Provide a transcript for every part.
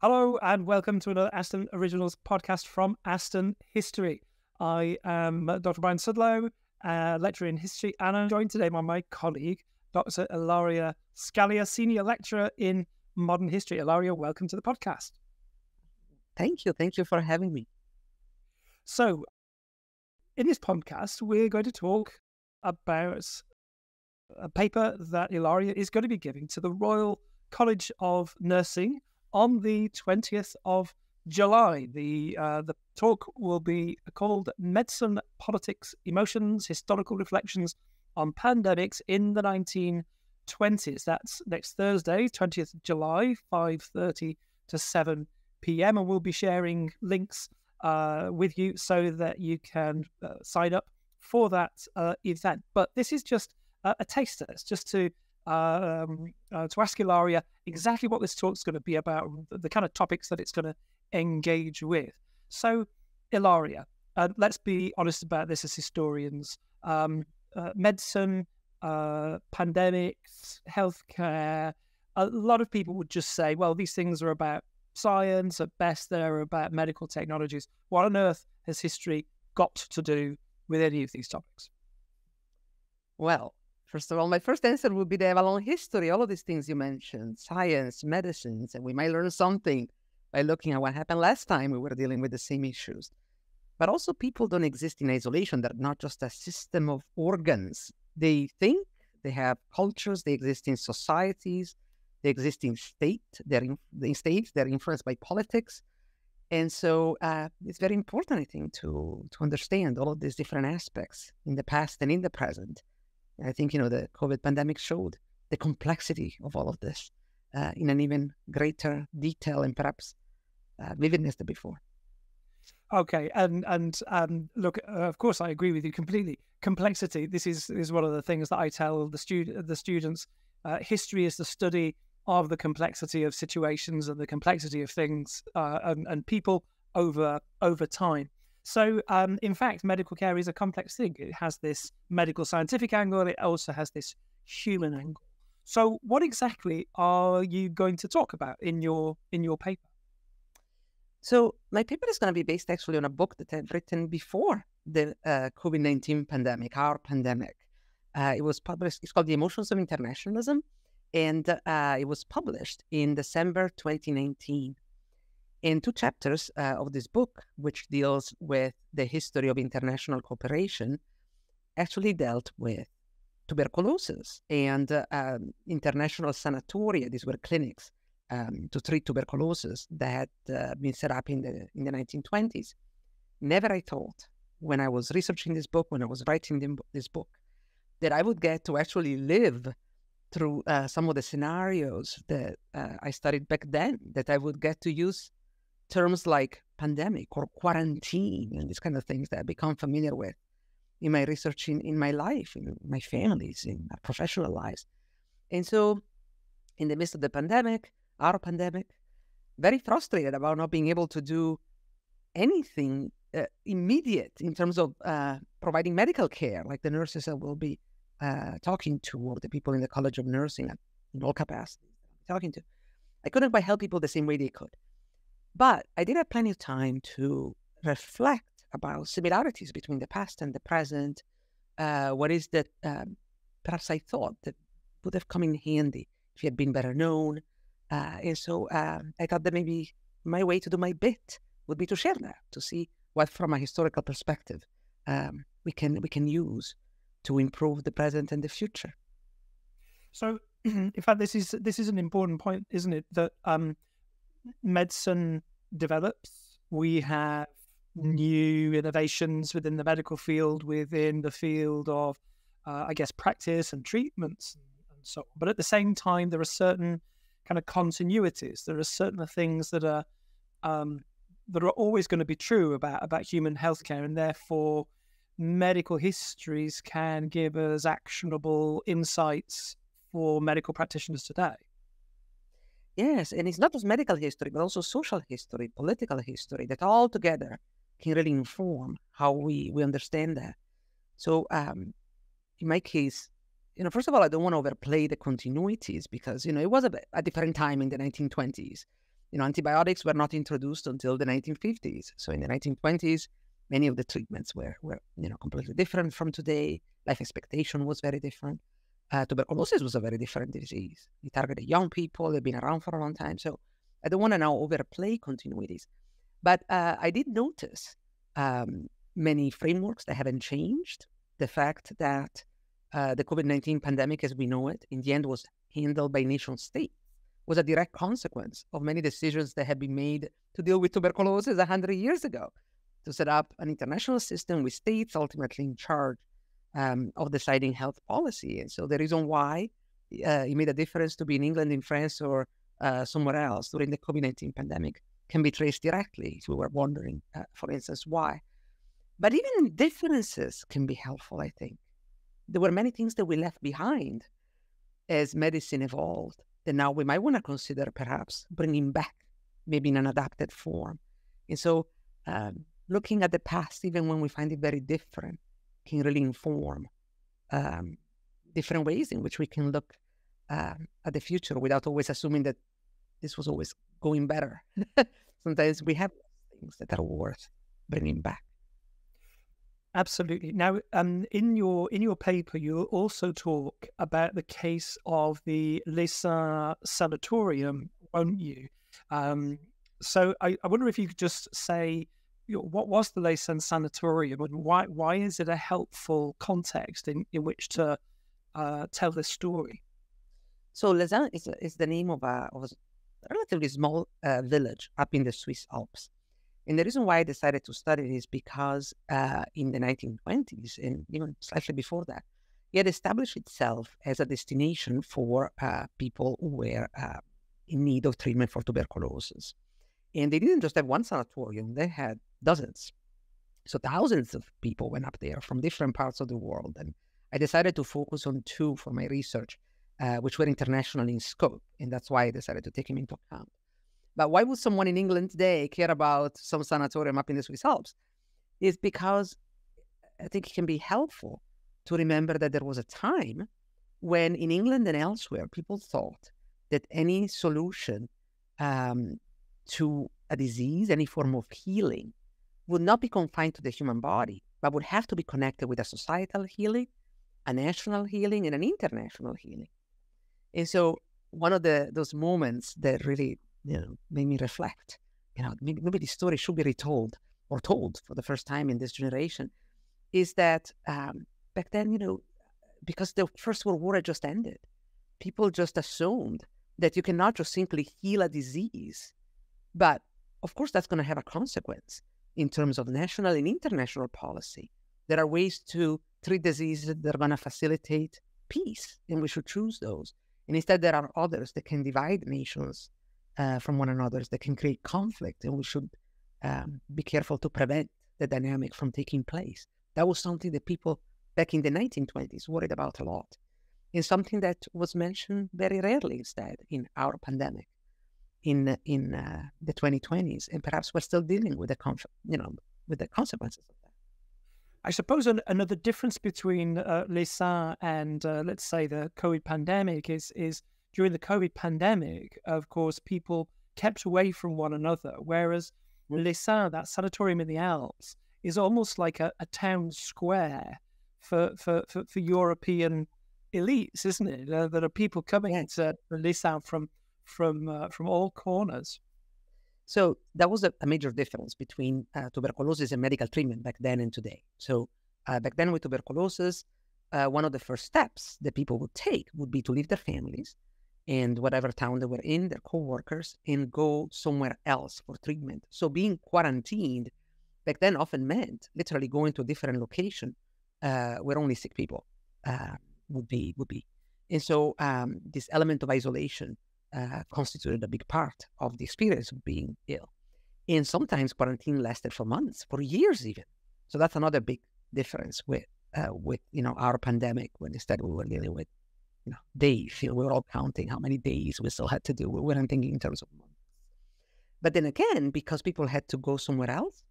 Hello and welcome to another Aston Originals podcast from Aston History. I am Dr. Brian Sudlow, lecturer in history, and I'm joined today by my colleague, Dr. Ilaria Scalia, senior lecturer in modern history. Ilaria, welcome to the podcast. Thank you. Thank you for having me. So, in this podcast, we're going to talk about a paper that Ilaria is going to be giving to the Royal College of Nursing on the 20th of July. The talk will be called Medicine, Politics, Emotions, Historical Reflections on Pandemics in the 1920s. That's next Thursday, 20th of July, 5:30 to 7 p.m. And we'll be sharing links with you so that you can sign up for that event. But this is just a taster. It's just to ask Ilaria exactly what this talk's going to be about, the kind of topics that it's going to engage with. So, Ilaria, let's be honest about this as historians. Medicine, pandemics, healthcare, a lot of people would just say, well, these things are about science, at best they're about medical technologies. What on earth has history got to do with any of these topics? Well, first of all, my first answer would be they have a long history. All of these things you mentioned, science, medicines, and we might learn something by looking at what happened last time we were dealing with the same issues. But also people don't exist in isolation. They're not just a system of organs. They think, they have cultures, they exist in societies, they exist in states, they're influenced by politics. And so it's very important, I think, to understand all of these different aspects in the past and in the present. I think, you know, the COVID pandemic showed the complexity of all of this in an even greater detail and perhaps vividness than before. Okay. And look, of course, I agree with you completely. Complexity. This is one of the things that I tell the students. History is the study of the complexity of situations and the complexity of things and people over time. So, in fact, medical care is a complex thing. It has this medical scientific angle. It also has this human angle. So what exactly are you going to talk about in your paper? So my paper is going to be based actually on a book that I've written before the COVID-19 pandemic, our pandemic. It was published. It's called The Emotions of Internationalism. And it was published in December 2019. In two chapters of this book, which deals with the history of international cooperation, actually dealt with tuberculosis and international sanatoria. These were clinics to treat tuberculosis that had been set up in the 1920s. Never I thought, when I was researching this book, when I was writing this book, that I would get to actually live through some of the scenarios that I studied back then, that I would get to use terms like pandemic or quarantine and these kind of things that I become familiar with in my research, in my life, in my families, in my professional lives. And so in the midst of the pandemic, our pandemic, very frustrated about not being able to do anything immediate in terms of providing medical care, like the nurses that will be talking to, or the people in the College of Nursing in all capacities talking to. I couldn't quite help people the same way they could. But I did have plenty of time to reflect about similarities between the past and the present. What is that perhaps I thought that would have come in handy if you had been better known. And so I thought that maybe my way to do my bit would be to share that, to see what from a historical perspective we can use to improve the present and the future. So, in fact, this is an important point, isn't it? That medicine develops. We have new innovations within the medical field, within the field of, I guess, practice and treatments and so on. But at the same time, there are certain kind of continuities. There are certain things that are always going to be true about human healthcare, and therefore medical histories can give us actionable insights for medical practitioners today. Yes, and it's not just medical history, but also social history, political history, that all together can really inform how we understand that. So in my case, you know, first of all, I don't want to overplay the continuities because, you know, it was a different time in the 1920s. you know, antibiotics were not introduced until the 1950s. So in the 1920s, many of the treatments were you know, completely different from today. Life expectation was very different. Tuberculosis was a very different disease. It targeted young people. They've been around for a long time. So I don't want to now overplay continuities. But I did notice many frameworks that haven't changed. The fact that the COVID-19 pandemic, as we know it, in the end was handled by nation states, was a direct consequence of many decisions that had been made to deal with tuberculosis 100 years ago, to set up an international system with states ultimately in charge of deciding health policy. And so the reason why it made a difference to be in England, in France, or somewhere else during the COVID-19 pandemic can be traced directly, if we were wondering, for instance, why. But even differences can be helpful, I think. There were many things that we left behind as medicine evolved, that now we might want to consider perhaps bringing back, maybe in an adapted form. And so looking at the past, even when we find it very different, can really inform different ways in which we can look at the future without always assuming that this was always going better. Sometimes we have things that are worth bringing back. Absolutely. Now, in your paper, you also talk about the case of the Leysin sanatorium, won't you? So I wonder if you could just say, you know, what was the Leysin sanatorium, and why is it a helpful context in which to tell this story? So Leysin is the name of a relatively small village up in the Swiss Alps. And the reason why I decided to study it is because in the 1920s, and even slightly before that, it had established itself as a destination for people who were in need of treatment for tuberculosis. And they didn't just have one sanatorium, they had dozens. So thousands of people went up there from different parts of the world. And I decided to focus on two for my research, which were international in scope. And that's why I decided to take them into account. But why would someone in England today care about some sanatorium up in the Swiss Alps? It's because I think it can be helpful to remember that there was a time when in England and elsewhere, people thought that any solution to a disease, any form of healing, would not be confined to the human body, but would have to be connected with a societal healing, a national healing, and an international healing. And so one of those moments that really, you know, made me reflect, you know, maybe this story should be retold or told for the first time in this generation, is that back then, you know, because the First World War had just ended, people just assumed that you cannot just simply heal a disease. But of course, that's going to have a consequence in terms of national and international policy. There are ways to treat diseases that are going to facilitate peace, and we should choose those. And instead, there are others that can divide nations from one another, that can create conflict, and we should be careful to prevent the dynamic from taking place. That was something that people back in the 1920s worried about a lot, and something that was mentioned very rarely instead in our pandemic in the 2020s, and perhaps we're still dealing with the consequences of that. I suppose another difference between Leysin and let's say the COVID pandemic is during the COVID pandemic, of course, people kept away from one another, whereas Leysin, that sanatorium in the Alps, is almost like a town square for European elites, isn't it? There are people coming to Leysin from all corners. So that was a major difference between tuberculosis and medical treatment back then and today. So back then with tuberculosis, one of the first steps that people would take would be to leave their families and whatever town they were in, their co-workers, and go somewhere else for treatment. So being quarantined back then often meant literally going to a different location where only sick people would be. And so this element of isolation constituted a big part of the experience of being ill. And sometimes quarantine lasted for months, for years even. So that's another big difference with you know, our pandemic, when instead we were dealing with, you know, days. You know, we were all counting how many days we still had to do. We weren't thinking in terms of months. But then again, because people had to go somewhere else,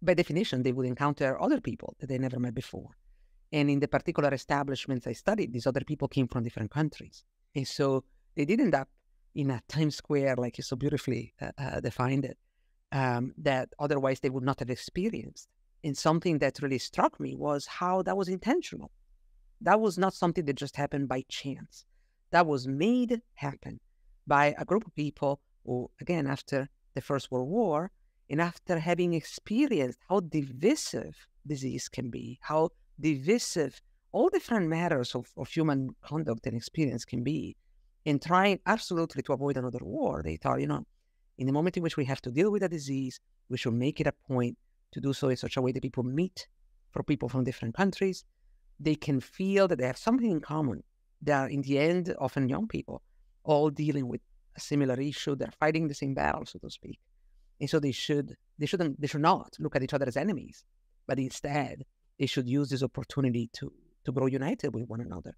by definition, they would encounter other people that they never met before. And in the particular establishments I studied, these other people came from different countries. And so they did end up in a Times Square, like you so beautifully defined it, that otherwise they would not have experienced. And something that really struck me was how that was intentional. That was not something that just happened by chance. That was made happen by a group of people who, again, after the First World War, and after having experienced how divisive disease can be, how divisive all different matters of human conduct and experience can be, and trying absolutely to avoid another war, they thought, you know, in the moment in which we have to deal with a disease, we should make it a point to do so in such a way that people meet, for people from different countries, they can feel that they have something in common. They are, in the end, often young people, all dealing with a similar issue. They're fighting the same battle, so to speak. And so they should not look at each other as enemies, but instead they should use this opportunity to grow united with one another.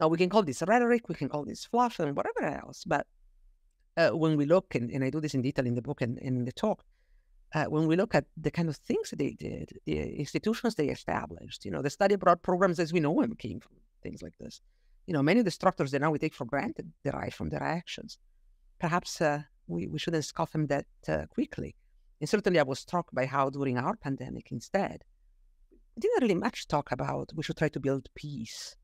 Now, we can call this rhetoric, we can call this fluff and whatever else, but when we look, and I do this in detail in the book and in the talk, when we look at the kind of things that they did, the institutions they established, you know, the study abroad programs as we know them came from things like this. You know, many of the structures that now we take for granted derive from their actions. Perhaps we shouldn't scoff them that quickly. And certainly I was struck by how during our pandemic instead, we didn't really much talk about we should try to build peace.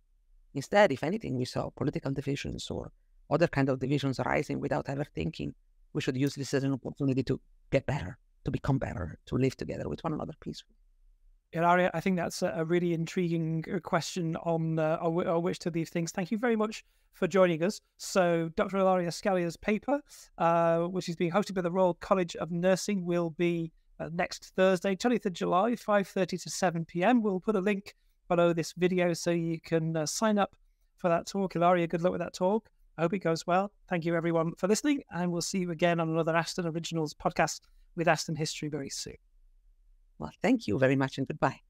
Instead, if anything, we saw political divisions or other kind of divisions arising without ever thinking we should use this as an opportunity to get better, to become better, to live together with one another peacefully. Ilaria, I think that's a really intriguing question on which to leave things. Thank you very much for joining us. So Dr. Ilaria Scalia's paper, which is being hosted by the Royal College of Nursing, will be next Thursday, 20th of July, 5:30 to 7 p.m. We'll put a link below this video so you can sign up for that talk. Ilaria, good luck with that talk. I hope it goes well. Thank you, everyone, for listening, and we'll see you again on another Aston Originals podcast with Aston History very soon. Well, thank you very much and goodbye.